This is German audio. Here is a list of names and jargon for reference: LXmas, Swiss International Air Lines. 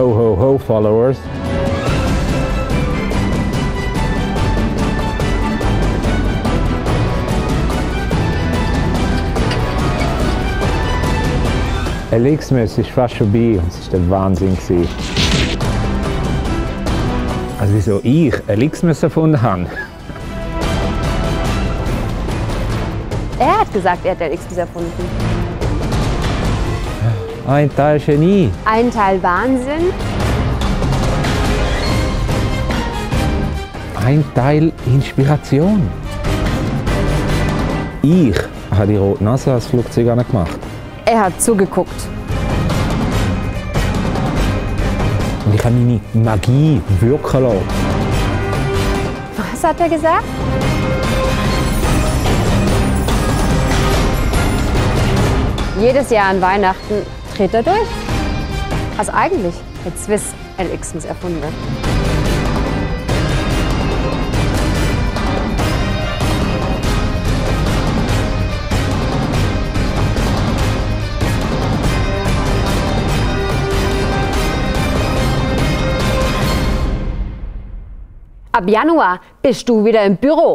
ho ho ho followers. LXmas, ich war schon bei und es war der Wahnsinn. Also wieso ich LXmas erfunden habe? Er hat gesagt, er hat LXmas erfunden. Ein Teil Genie. Ein Teil Wahnsinn. Ein Teil Inspiration. Ich habe die rote Nase als Flugzeug gemacht. Er hat zugeguckt. Und ich habe meine Magie wirken lassen. Was hat er gesagt? Jedes Jahr an Weihnachten dreht er durch. Also eigentlich hat Swiss LXmas erfunden. Ab Januar bist du wieder im Büro.